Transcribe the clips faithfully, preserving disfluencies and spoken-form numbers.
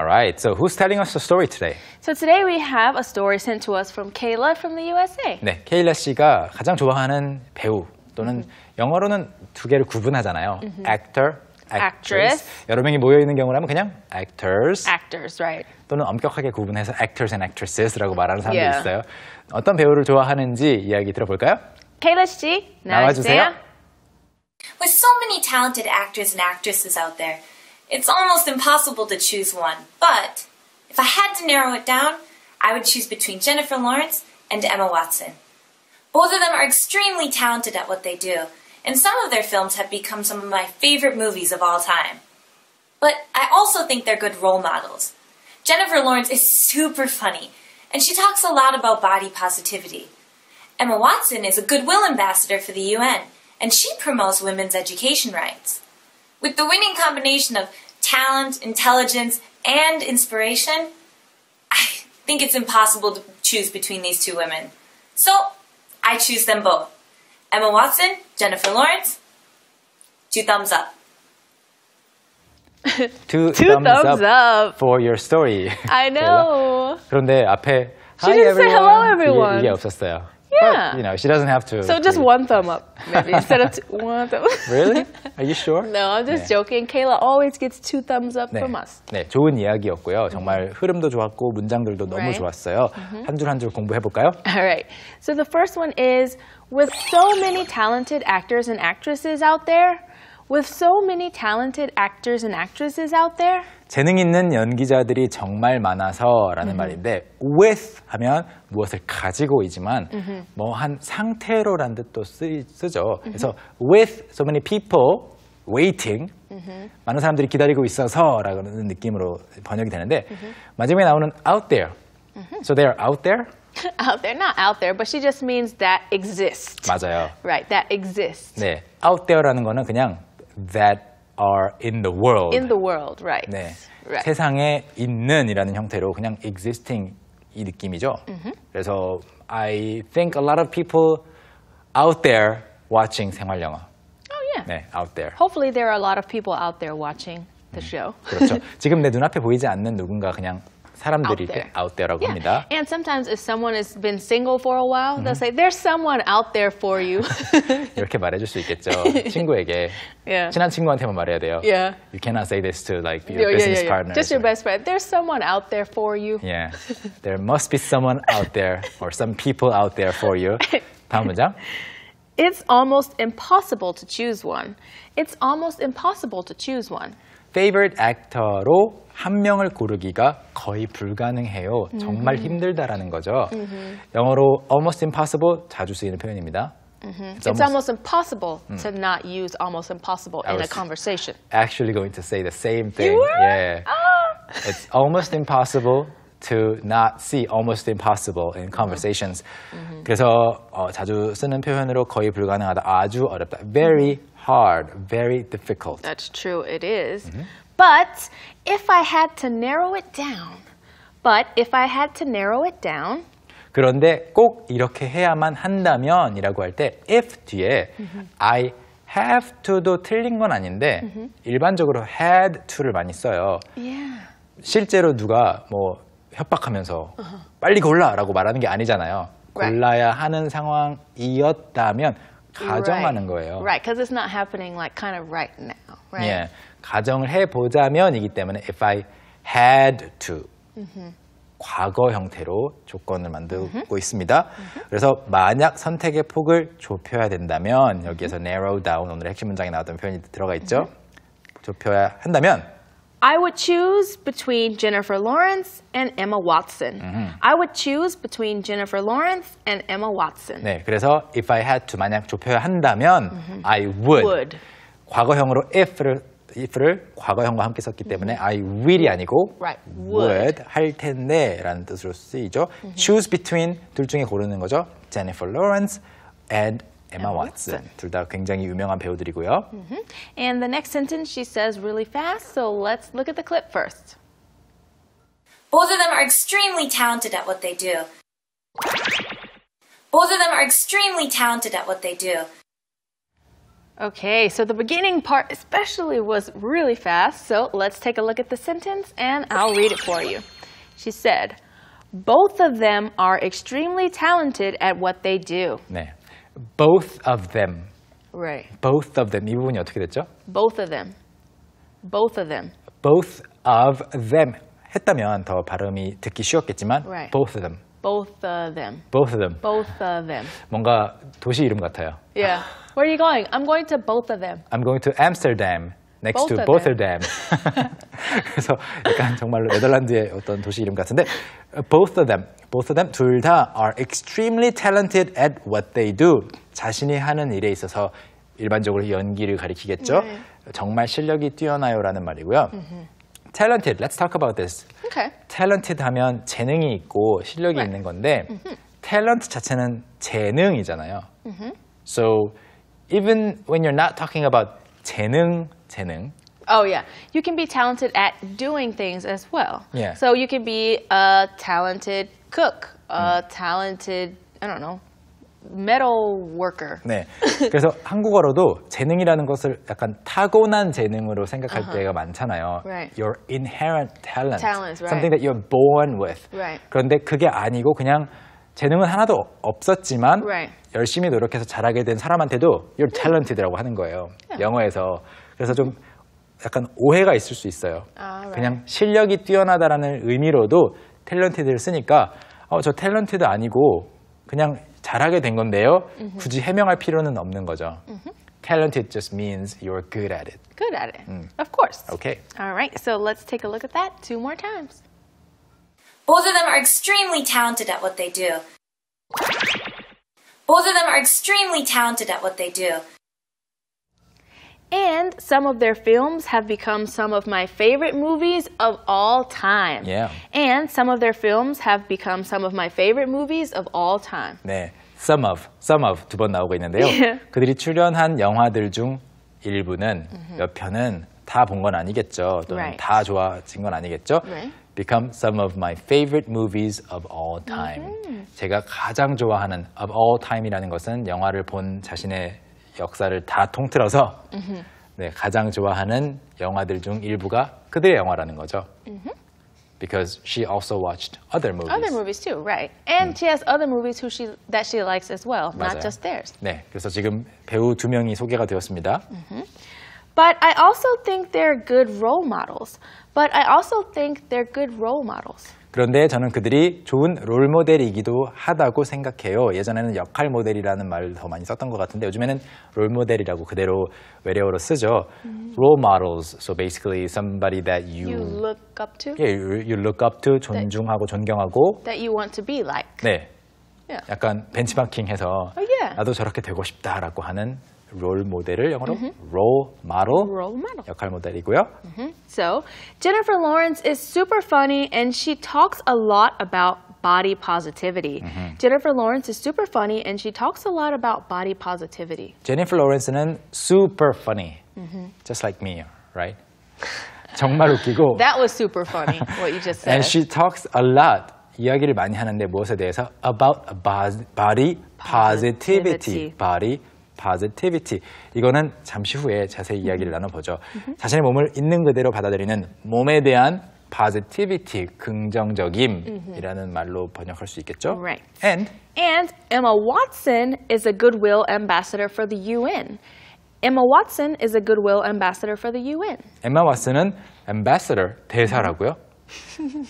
All right, so who's telling us the story today? So today we have a story sent to us from Kayla from the U S A. 네, 케일라 씨가 가장 좋아하는 배우 또는 mm-hmm. 영어로는 두 개를 구분하잖아요. Mm-hmm. Actor, actress. actress. 여러 명이 모여 있는 경우라면 그냥 actors. Actors, right. 또는 엄격하게 구분해서 actors and actresses라고 말하는 사람도 yeah. 있어요. 어떤 배우를 좋아하는지 이야기 들어볼까요? Kayla 씨, 나와주세요. With so many talented actors and actresses out there, it's almost impossible to choose one, but if I had to narrow it down, I would choose between Jennifer Lawrence and Emma Watson. Both of them are extremely talented at what they do, and some of their films have become some of my favorite movies of all time. But I also think they're good role models. Jennifer Lawrence is super funny, and she talks a lot about body positivity. Emma Watson is a goodwill ambassador for the U N, and she promotes women's education rights. With the winning combination of talent, intelligence, and inspiration, I think it's impossible to choose between these two women. So, I choose them both. Emma Watson, Jennifer Lawrence, two thumbs up. Two, two thumbs, thumbs up, up for your story. I know. 그런데 앞에 She didn't everyone. say hello everyone. 이게, 이게 없었어요. Yeah. But, you know, she doesn't have to. So just really. one thumb up, maybe, instead of two, one thumb up. Really? Are you sure? No, I'm just 네. joking. Kayla always gets two thumbs up 네. from us. 네, 좋은 이야기였고요. 정말 흐름도 좋았고 문장들도 너무 right? 좋았어요. Mm-hmm. 한 줄 한 줄 공부해볼까요? All right. So the first one is, with so many talented actors and actresses out there, with so many talented actors and actresses out there. 재능 있는 연기자들이 정말 많아서라는 mm-hmm. 말인데 with 하면 무엇을 가지고이지만 mm-hmm. 뭐 한 상태로란 뜻도 쓰, 쓰죠. Mm-hmm. 그래서 with so many people waiting mm-hmm. 많은 사람들이 기다리고 있어서라는 느낌으로 번역이 되는데 mm-hmm. 마지막에 나오는 out there. Mm-hmm. So they are out there? Out there, not out there, but she just means that exists. 맞아요. Right, that exists. 네, out there라는 거는 그냥 that are in the world. In the world, right. 네, right. 세상에 있는이라는 형태로 그냥 existing 이 느낌이죠. Mm-hmm. 그래서 I think a lot of people out there watching 생활 영화. Oh yeah. 네, out there. Hopefully there are a lot of people out there watching the show. 음, 그렇죠. 지금 내 눈앞에 보이지 않는 누군가 그냥 사람들이 out there라고 yeah. 합니다. And sometimes if someone has been single for a while, mm-hmm. they'll say, there's someone out there for you. 이렇게 말해줄 수 있겠죠. 친구에게. Yeah. 친한 친구한테만 말해야 돼요. Yeah. You cannot say this to like your yeah, business yeah, yeah, yeah. partner. Just your best friend. There's someone out there for you. Yeah. There must be someone out there or some people out there for you. 다음 문장. It's almost impossible to choose one. It's almost impossible to choose one. Favorite actor로 한 명을 고르기가 거의 불가능해요. Mm-hmm. 정말 힘들다라는 거죠. Mm-hmm. 영어로 almost impossible 자주 쓰이는 표현입니다. Mm-hmm. It's, it's almost, almost impossible mm. to not use almost impossible I in a conversation. Actually, going to say the same thing. You were? Yeah. Oh. It's almost impossible to not see almost impossible in conversations. Mm-hmm. 그래서 어, 자주 쓰는 표현으로 거의 불가능하다, 아주 어렵다. Very mm-hmm. hard, very difficult. That's true, it is. Mm-hmm. But if I had to narrow it down, but if I had to narrow it down. 그런데 꼭 이렇게 해야만 한다면 이라고 할 때 if 뒤에 mm-hmm. I have to도 틀린 건 아닌데 mm-hmm. 일반적으로 had to를 많이 써요. Yeah. 실제로 누가 뭐 협박하면서 uh-huh. 빨리 골라라고 말하는 게 아니잖아요. 골라야 right. 하는 상황이었다면 가정하는 right. 거예요. Right, because it's not happening like kind of right now, right? 예, 가정을 해보자면이기 때문에 if I had to mm-hmm. 과거 형태로 조건을 만들고 mm-hmm. 있습니다. Mm-hmm. 그래서 만약 선택의 폭을 좁혀야 된다면 여기에서 mm-hmm. narrow down 오늘의 핵심 문장에 나왔던 표현이 들어가 있죠. Mm-hmm. 좁혀야 한다면 I would choose between Jennifer Lawrence and Emma Watson. Mm-hmm. I would choose between Jennifer Lawrence and Emma Watson. 네, 그래서 if I had to 만약 좁혀야 한다면 mm-hmm. I would. would. 과거형으로 if를 if를 과거형과 함께 썼기 때문에 mm-hmm. I will이 아니고 right. would. would 할 텐데라는 뜻으로 쓰이죠. Mm-hmm. Choose between 둘 중에 고르는 거죠. Jennifer Lawrence and Emma Watson. 둘 다 굉장히 유명한 배우들이고요. Mm-hmm. And the next sentence she says really fast, so let's look at the clip first. Both of them are extremely talented at what they do. Both of them are extremely talented at what they do. Okay, so the beginning part especially was really fast, so let's take a look at the sentence and I'll read it for you. She said, both of them are extremely talented at what they do. 네, both of them. Right. Both of them. 이 부분이 어떻게 됐죠? Both of them. Both of them. Both of them. 했다면 더 발음이 듣기 쉬웠겠지만 right. Both of them. Both of them. Both of them. Both of them. 뭔가 도시 이름 같아요. Yeah. Where are you going? I'm going to both of them. I'm going to Amsterdam. Next both to of both of them. 그래서 약간 정말로 네덜란드의 어떤 도시 이름 같은데 both of them. Both of them 둘 다 are extremely talented at what they do. 자신이 하는 일에 있어서 일반적으로 연기를 가리키겠죠. 네. 정말 실력이 뛰어나요라는 말이고요. 음흠. Talented. Let's talk about this. Okay. Talented 하면 재능이 있고 실력이 right. 있는 건데 mm-hmm. talent 자체는 재능이잖아요. Mm-hmm. So even when you're not talking about 재능, 재능. Oh yeah. You can be talented at doing things as well. Yeah. So you can be a talented cook, a mm. talented, I don't know, metal worker. 네. 그래서 한국어로도 재능이라는 것을 약간 타고난 재능으로 생각할 uh-huh. 때가 많잖아요. Right. Your inherent talent. Talent, right. Something that you're born with. Right. 그런데 그게 아니고 그냥 재능은 하나도 없었지만 right. 열심히 노력해서 잘하게 된 사람한테도 you're talented라고 하는 거예요. Yeah. 영어에서. 그래서 좀 약간 오해가 있을 수 있어요. 아, right. 그냥 실력이 뛰어나다라는 의미로도 talented를 쓰니까 어, 저 talented 아니고 그냥 잘하게 된 건데요. Mm-hmm. 굳이 해명할 필요는 없는 거죠. Mm-hmm. Talented just means you're good at it. Good at it. 음. Of course. Okay. All right. So let's take a look at that two more times. Both of them are extremely talented at what they do. Both of them are extremely talented at what they do. And some of their films have become some of my favorite movies of all time. Yeah. And some of their films have become some of my favorite movies of all time. 네, some of, some of 두 번 나오고 있는데요. Yeah. 그들이 출연한 영화들 중 일부는 mm-hmm. 몇 편은 다 본 건 아니겠죠. 또는 right. 다 좋아진 건 아니겠죠. Right. Become some of my favorite movies of all time. Mm-hmm. 제가 가장 좋아하는 of all time이라는 것은 영화를 본 자신의 역사를 다 통틀어서 mm-hmm. 네, 가장 좋아하는 영화들 중 일부가 그들의 영화라는 거죠. Mm-hmm. Because she also watched other movies. Other movies too, right. And 음. she has other movies who she, that she likes as well, 맞아요. Not just theirs. 네, 그래서 지금 배우 두 명이 소개가 되었습니다. Mm-hmm. But I also think they're good role models. But I also think they're good role models. 그런데 저는 그들이 좋은 롤 모델이기도 하다고 생각해요. 예전에는 역할 모델이라는 말을 더 많이 썼던 것 같은데 요즘에는 롤 모델이라고 그대로 외래어로 쓰죠. Mm-hmm. Role models, so basically somebody that you, you look up to. Yeah, you, you look up to, 존중하고 that, 존경하고. That you want to be like. 네, yeah. 약간 벤치마킹해서 oh, yeah. 나도 저렇게 되고 싶다라고 하는 롤 모델을 영어로 mm-hmm. role model, role model, 역할 모델이고요. Mm-hmm. So, Jennifer Lawrence is super funny and she talks a lot about body positivity. Mm-hmm. Jennifer Lawrence is super funny and she talks a lot about body positivity. Jennifer Lawrence는 super funny, mm-hmm. just like me, right? 정말 웃기고. That was super funny, what you just said. And she talks a lot. 이야기를 많이 하는데 무엇에 대해서? About body positivity. positivity. Body positivity. 이거는 잠시 후에 자세히 이야기를 나눠보죠. 자신의 몸을 있는 그대로 받아들이는 몸에 대한 positivity, 긍정적임이라는 말로 번역할 수 있겠죠. Right. And, and Emma Watson is a goodwill ambassador for the U N. Emma Watson is a goodwill ambassador for the U N. Emma Watson은 ambassador, 대사라고요.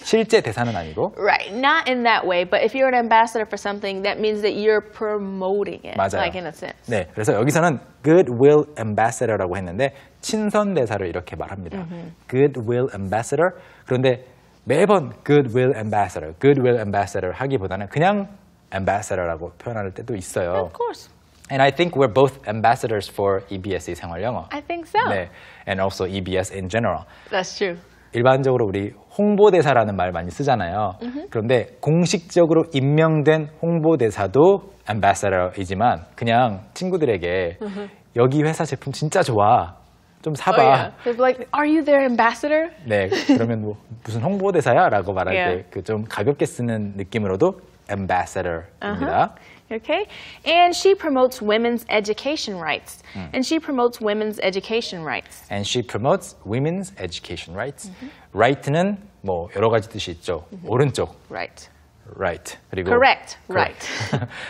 실제 대사는 아니고. Right, not in that way. But if you're an ambassador for something, that means that you're promoting it. 맞아요. Like in a sense. 네, 그래서 여기서는 goodwill ambassador라고 했는데 친선 대사를 이렇게 말합니다. Mm-hmm. Goodwill ambassador. 그런데 매번 goodwill ambassador, goodwill ambassador 하기보다는 그냥 ambassador라고 표현할 때도 있어요. Of course. And I think we're both ambassadors for E B S 생활 영어. I think so. 네, and also E B S in general. That's true. 일반적으로 우리 홍보대사라는 말 많이 쓰잖아요. Mm-hmm. 그런데 공식적으로 임명된 홍보대사도 ambassador이지만 그냥 친구들에게 mm-hmm. 여기 회사 제품 진짜 좋아. 좀 사봐. Oh, yeah. They're like, are you their ambassador? 네, 그러면 뭐 무슨 홍보대사야? 라고 말할 yeah. 때 그 좀 가볍게 쓰는 느낌으로도 ambassador입니다. Uh-huh. okay? And she promotes women's education rights. 음. And she promotes women's education rights. And she promotes women's education rights. Mm-hmm. Right는 뭐 여러 가지 뜻이 있죠. Mm-hmm. 오른쪽. Right. Right. 그리고 correct. Right.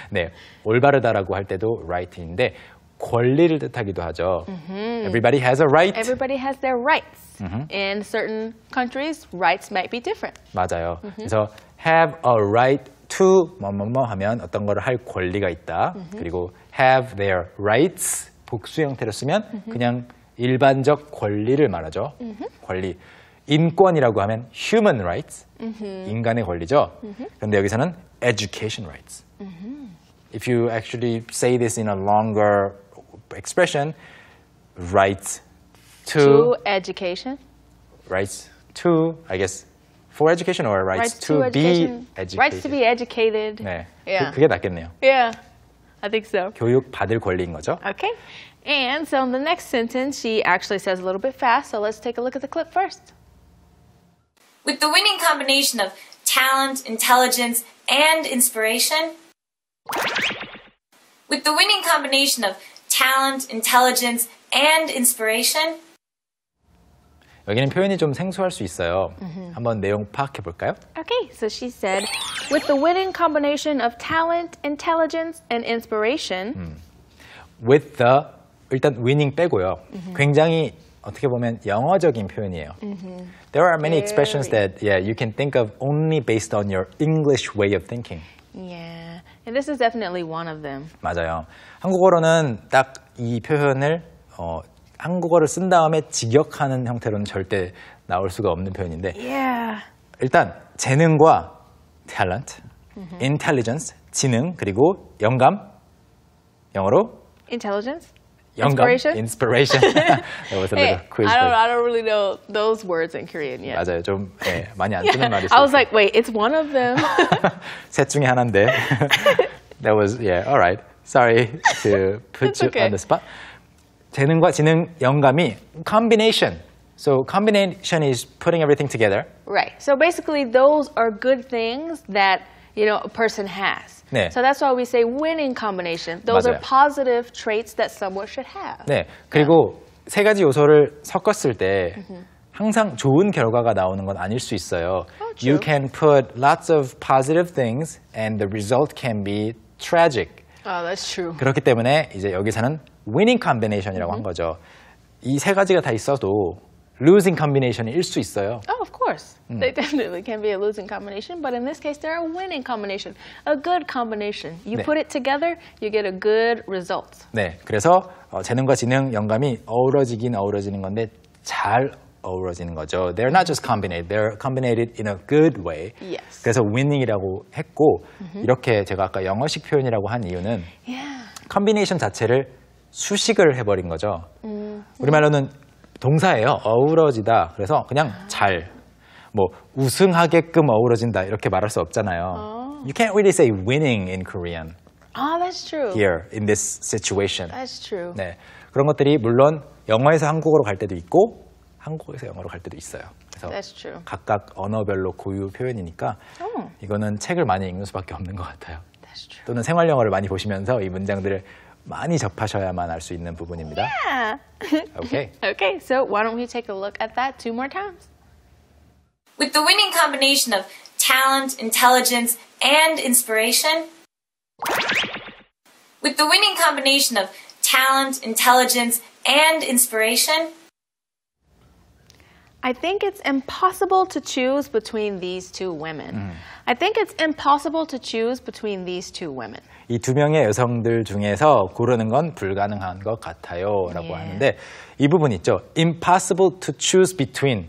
네, 올바르다라고 할 때도 right인데 권리를 뜻하기도 하죠. Mm-hmm. Everybody has a right. Everybody has their rights. Mm-hmm. In certain countries, rights might be different. 맞아요. Mm-hmm. 그래서 have a right to 뭐뭐뭐 하면 어떤 거를 할 권리가 있다. Mm-hmm. 그리고 have their rights 복수 형태로 쓰면 mm-hmm. 그냥 일반적 권리를 말하죠. Mm-hmm. 권리. 인권이라고 하면 human rights. Mm-hmm. 인간의 권리죠. Mm-hmm. 그런데 여기서는 education rights. Mm-hmm. If you actually say this in a longer expression, rights to, to education, rights to, I guess, for education or rights, rights to, to be educated. Rights to be educated. 네, yeah. 그, 그게 낫겠네요. Yeah, I think so. 교육 받을 권리인 거죠. Okay, and so in the next sentence, she actually says a little bit fast, so let's take a look at the clip first. With the winning combination of talent, intelligence, and inspiration, With the winning combination of talent, intelligence, and inspiration. 여기는 표현이 좀 생소할 수 있어요. Mm-hmm. 한번 내용 파악해 볼까요? Okay, so she said, with the winning combination of talent, intelligence, and inspiration. 음. With the 일단 winning 빼고요. Mm-hmm. 굉장히 어떻게 보면 영어적인 표현이에요. Mm-hmm. There are many Very. expressions that yeah you can think of only based on your English way of thinking. Yeah. And this is definitely one of them. 맞아요. 한국어로는 딱 이 표현을 어, 한국어를 쓴 다음에 직역하는 형태로는 절대 나올 수가 없는 표현인데 yeah. 일단 재능과 talent, mm-hmm. intelligence, 지능, 그리고 영감, 영어로 intelligence? 영감, inspiration. Hey, I don't, I don't really know those words in Korean yet. 맞아요, 좀 네, 많이 안 쓰는 yeah. 말이죠. I was like, wait, it's one of them. 셋 중에 하나인데. That was, yeah, all right. Sorry to put you okay. on the spot. 재능과 지능, 영감이 combination. So combination is putting everything together. Right. So basically, those are good things that you know a person has. 네. So that's why we say winning combination. Those 맞아요. are positive traits that someone should have. 네. 그리고 yeah. 세 가지 요소를 섞었을 때 mm-hmm. 항상 좋은 결과가 나오는 건 아닐 수 있어요. Oh, you can put lots of positive things and the result can be tragic. Oh, that's true. 그렇기 때문에 이제 여기서는 winning combination이라고 mm-hmm. 한 거죠. 이 세 가지가 다 있어도 losing combination이 일 수 있어요. Oh, of course. 음. They definitely can be a losing combination, but in this case, they're a winning combination, a good combination. You 네. put it together, you get a good result. 네, 그래서 어, 재능과 지능, 영감이 어우러지긴 어우러지는 건데 잘 어우러지는 거죠. They're not just combined, they're combined in a good way. Yes. 그래서 winning이라고 했고 mm-hmm. 이렇게 제가 아까 영어식 표현이라고 한 이유는 yeah. combination 자체를 수식을 해버린 거죠. Mm-hmm. 우리말로는 동사예요. 어우러지다. 그래서 그냥 잘, 뭐 우승하게끔 어우러진다 이렇게 말할 수 없잖아요. Oh. You can't really say winning in Korean. Ah, oh, that's true. Here in this situation. That's true. 네, 그런 것들이 물론 영어에서 한국어로 갈 때도 있고 한국에서 영어로 갈 때도 있어요. 그래서 that's true. 각각 언어별로 고유 표현이니까 oh. 이거는 책을 많이 읽는 수밖에 없는 것 같아요. That's true. 또는 생활 영어를 많이 보시면서 이 문장들을 많이 접하셔야만 알 수 있는 부분입니다. Yeah. Okay. Okay, so why don't we take a look at that two more times? With the winning combination of talent, intelligence, and inspiration. With the winning combination of talent, intelligence, and inspiration. I think it's impossible to choose between these two women. 음. I think it's impossible to choose between these two women. 이 두 명의 여성들 중에서 고르는 건 불가능한 것 같아요. 라고 yeah. 하는데 이 부분 있죠. impossible to choose between.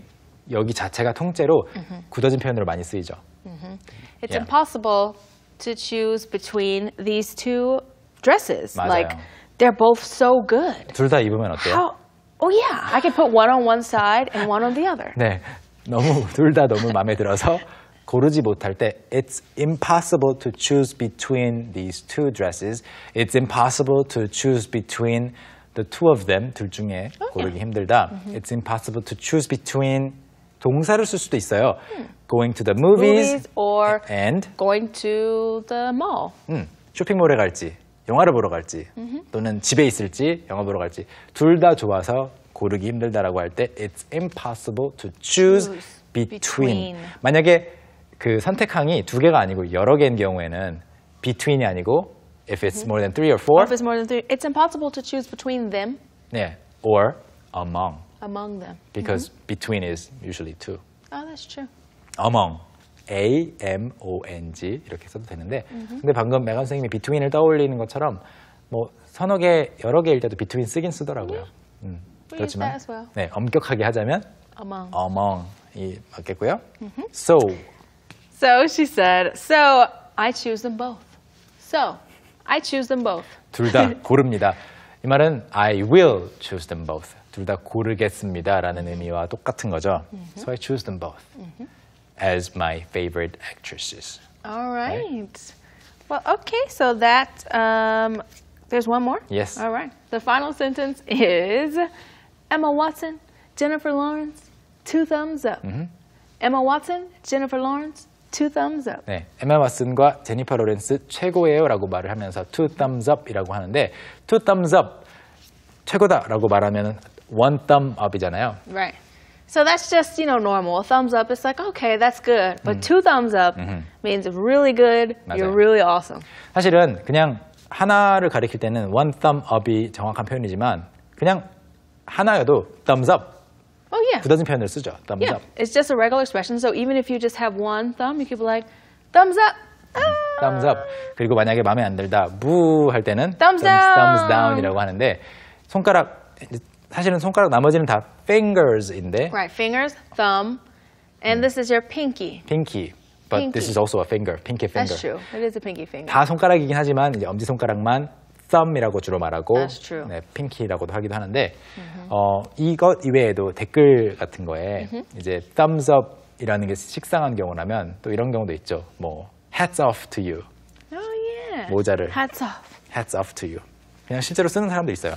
여기 자체가 통째로 mm-hmm. 굳어진 표현으로 많이 쓰이죠. Mm-hmm. It's yeah. impossible to choose between these two dresses. 맞아요. Like, they're both so good. 둘 다 입으면 어때요? How? Oh yeah, I can put one on one side and one on the other. 네, 너무 둘 다 너무 마음에 들어서 고르지 못할 때 It's impossible to choose between these two dresses. It's impossible to choose between the two of them. 둘 중에 oh, 고르기 yeah. 힘들다. Mm-hmm. It's impossible to choose between 동사를 쓸 수도 있어요. Hmm. Going to the movies, movies or and going to the mall. 음. 쇼핑몰에 갈지 영화를 보러 갈지 또는 집에 있을지 영화 보러 갈지 둘 다 좋아서 고르기 힘들다라고 할 때 It's impossible to choose between. 만약에 그 선택항이 두 개가 아니고 여러 개인 경우에는 between이 아니고 if it's more than three or four. If it's more than three, it's impossible to choose between them. 네, or among. Among them. Because between is usually two. Oh, that's true. Among. A M O N G 이렇게 써도 되는데 근데 방금 메간 선생님이 between을 떠올리는 것처럼 뭐 서너 개, 여러 개일 때도 between 쓰긴 쓰더라고요. 음, 그렇지만 네, 엄격하게 하자면 among. among이 맞겠고요. So. So she said, so I choose them both. So I choose them both. 둘 다 고릅니다. 이 말은 I will choose them both. 둘 다 고르겠습니다 라는 의미와 똑같은 거죠. So I choose them both. As my favorite actresses. All right. right. Well, okay. So that um, there's one more. Yes. All right. The final sentence is Emma Watson, Jennifer Lawrence, two thumbs up. Mm-hmm. Emma Watson, Jennifer Lawrence, two thumbs up. 네, Emma Watson과 제니퍼 로렌스 최고예요라고 말을 하면서 two thumbs up이라고 하는데 two thumbs up 최고다라고 말하면 one thumb up이잖아요. Right. So that's just, you know, normal. Thumbs up is like, okay, that's good. But 음. two thumbs up 음흠. means really good, 맞아요. you're really awesome. 사실은 그냥 하나를 가리킬 때는 one thumb up이 정확한 표현이지만 그냥 하나여도 thumbs up. Oh, yeah. 굳어진 표현을 쓰죠. Thumbs yeah. up. It's just a regular expression. So even if you just have one thumb, you could be like, thumbs up. Ah. Thumbs up. 그리고 만약에 마음에 안 들다, 무 할 때는 thumbs, thumbs down. Thumbs down이라고 하는데 손가락... 사실은 손가락 나머지는 다 fingers인데. Right, fingers, thumb, and 음. this is your pinky. Pinky, but pinky. this is also a finger, pinky finger. That's true. It is a pinky finger. 다 손가락이긴 하지만 이제 엄지 손가락만 thumb이라고 주로 말하고, That's true. 네, pinky라고도 하기도 하는데 mm-hmm. 어 이것 이외에도 댓글 같은 거에 mm-hmm. 이제 thumbs up이라는 게 식상한 경우라면 또 이런 경우도 있죠. 뭐 hats off to you. Oh yeah. 모자를. Hats off. Hats off to you. 그냥 실제로 쓰는 사람도 있어요.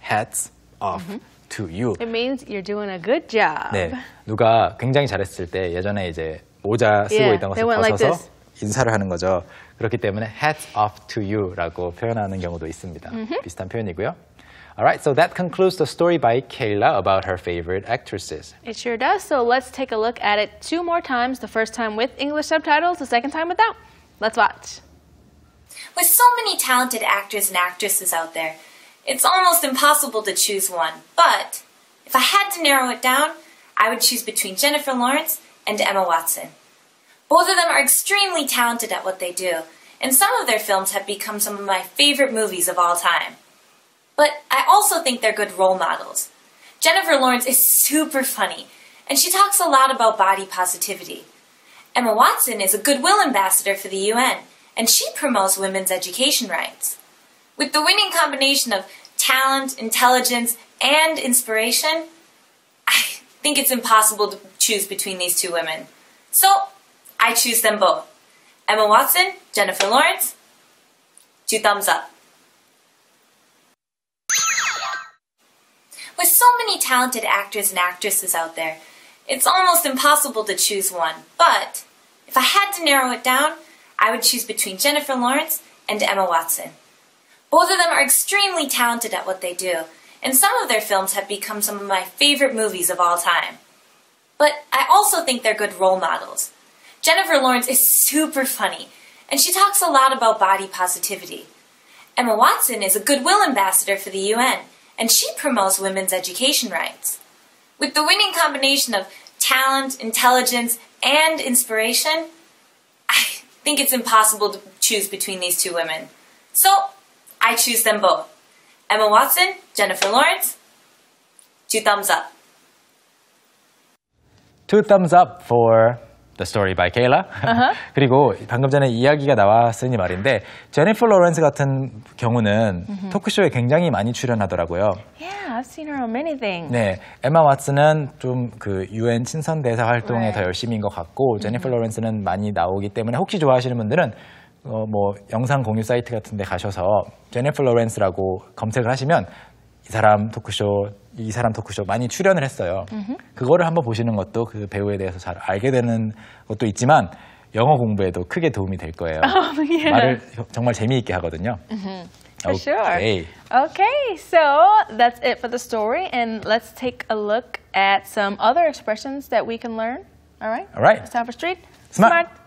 Hats. off mm-hmm. to you. It means you're doing a good job. 네, 누가 굉장히 잘했을 때 예전에 이제 모자 쓰고 yeah, 있던 것을 벗어서 like 인사를 하는 거죠. 그렇기 때문에 hats off to you라고 표현하는 경우도 있습니다. Mm-hmm. 비슷한 표현이고요. Alright, so that concludes the story by Kayla about her favorite actresses. It sure does. So let's take a look at it two more times. The first time with English subtitles, the second time without. Let's watch. With so many talented actors and actresses out there, it's almost impossible to choose one, but if I had to narrow it down, I would choose between Jennifer Lawrence and Emma Watson. Both of them are extremely talented at what they do, and some of their films have become some of my favorite movies of all time. But I also think they're good role models. Jennifer Lawrence is super funny, and she talks a lot about body positivity. Emma Watson is a goodwill ambassador for the U N, and she promotes women's education rights. With the winning combination of talent, intelligence, and inspiration, I think it's impossible to choose between these two women. So, I choose them both. Emma Watson, Jennifer Lawrence, two thumbs up. With so many talented actors and actresses out there, it's almost impossible to choose one. But, if I had to narrow it down, I would choose between Jennifer Lawrence and Emma Watson. Both of them are extremely talented at what they do, and some of their films have become some of my favorite movies of all time. But I also think they're good role models. Jennifer Lawrence is super funny, and she talks a lot about body positivity. Emma Watson is a goodwill ambassador for the U N, and she promotes women's education rights. With the winning combination of talent, intelligence, and inspiration, I think it's impossible to choose between these two women. So, I choose them both. Emma Watson, Jennifer Lawrence, two thumbs up. Two thumbs up for the story by Kayla. Uh-huh. 그리고 방금 전에 이야기가 나왔으니 말인데 제니퍼 로렌스 같은 경우는 uh-huh. 토크쇼에 굉장히 많이 출연하더라고요. Yeah, I've seen her on many things. 네, 에마 왓슨은 좀 그 유엔 친선대사 활동에 right. 더 열심히인 것 같고 uh-huh. 제니퍼 로렌스는 많이 나오기 때문에 혹시 좋아하시는 분들은 어, 뭐 영상 공유 사이트 같은 데 가셔서 제니퍼 로렌스라고 검색을 하시면 이 사람 토크쇼, 이 사람 토크쇼 많이 출연을 했어요. Mm-hmm. 그거를 한번 보시는 것도 그 배우에 대해서 잘 알게 되는 것도 있지만 영어 공부에도 크게 도움이 될 거예요. Um, yeah. 말을 정말 재미있게 하거든요. Mm-hmm. For okay. sure. Okay, so that's it for the story, and let's take a look at some other expressions that we can learn. All right? All right. It's time for Street Smart. Smart.